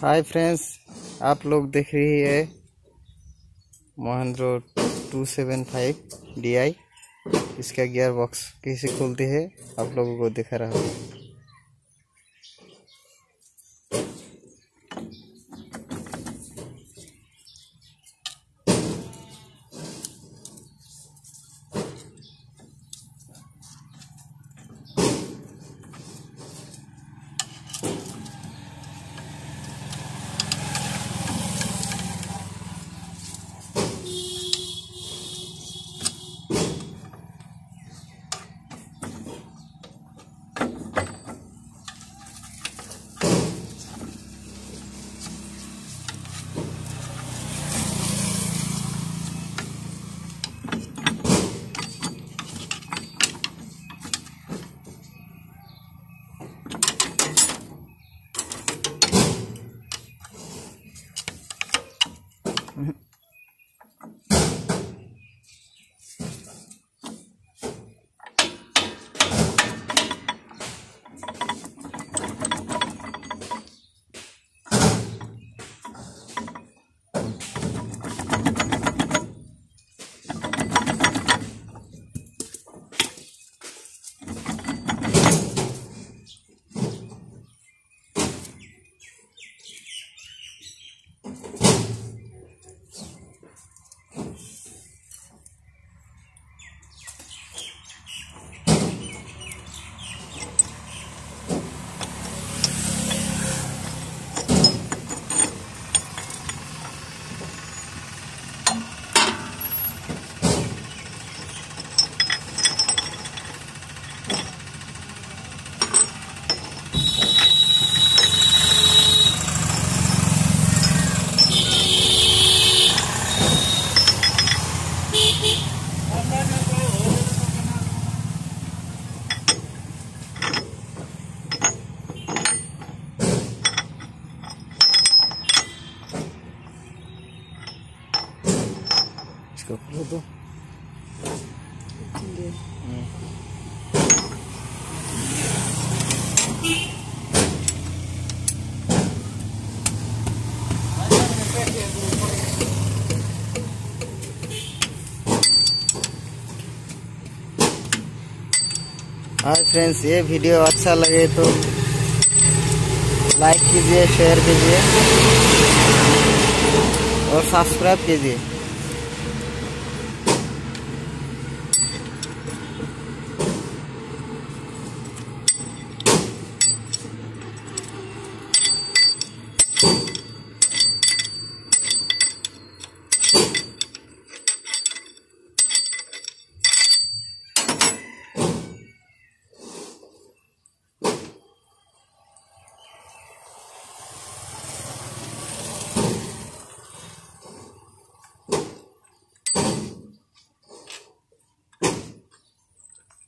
Hi friends, आप लोग देख रही है महिंद्रा 275 DI। इसका गियर बॉक्स कैसे खोलते हैं आप लोगों को दिखा रहा हूँ। दो हाय फ्रेंड्स, ये वीडियो अच्छा लगे तो लाइक कीजिए, शेयर कीजिए और सब्सक्राइब कीजिए।